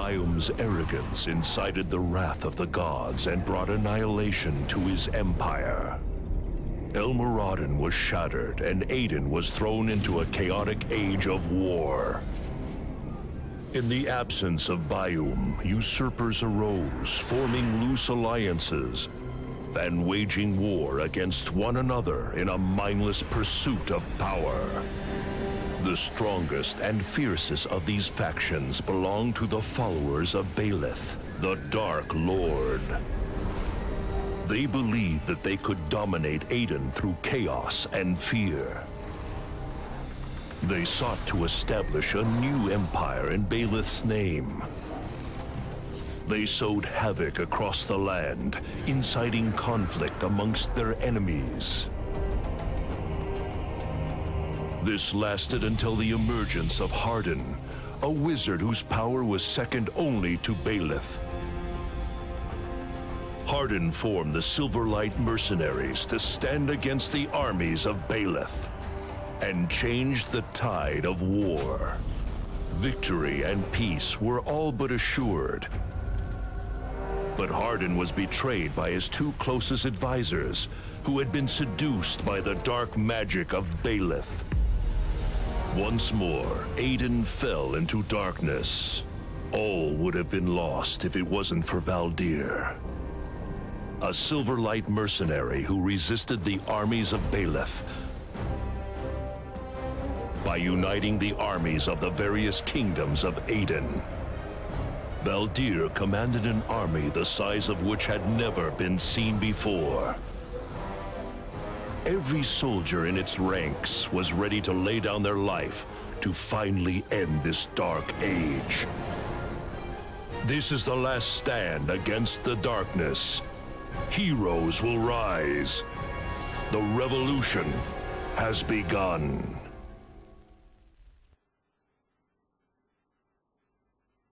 Bayoum's arrogance incited the wrath of the gods and brought annihilation to his empire. El Moradon was shattered, and Aiden was thrown into a chaotic age of war. In the absence of Bayoum, usurpers arose, forming loose alliances and waging war against one another in a mindless pursuit of power. The strongest and fiercest of these factions belong to the followers of Beleth, the Dark Lord. They believed that they could dominate Aiden through chaos and fear. They sought to establish a new empire in Beleth's name. They sowed havoc across the land, inciting conflict amongst their enemies. This lasted until the emergence of Hardin, a wizard whose power was second only to Beleth. Hardin formed the Silverlight mercenaries to stand against the armies of Beleth and changed the tide of war. Victory and peace were all but assured. But Hardin was betrayed by his two closest advisors, who had been seduced by the dark magic of Beleth. Once more, Aiden fell into darkness. All would have been lost if it wasn't for Valdir, a Silverlight mercenary who resisted the armies of Beleth. By uniting the armies of the various kingdoms of Aiden, Valdir commanded an army the size of which had never been seen before. Every soldier in its ranks was ready to lay down their life to finally end this dark age. This is the last stand against the darkness. Heroes will rise. The revolution has begun.